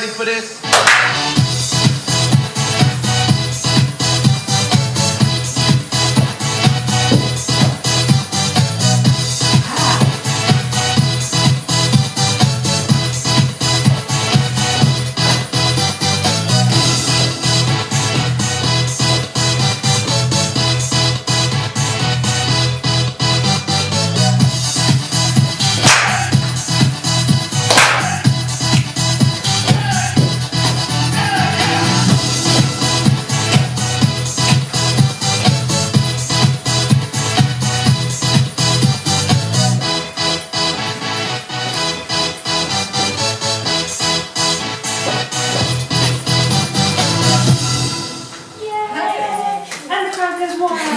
ready for this? There's one.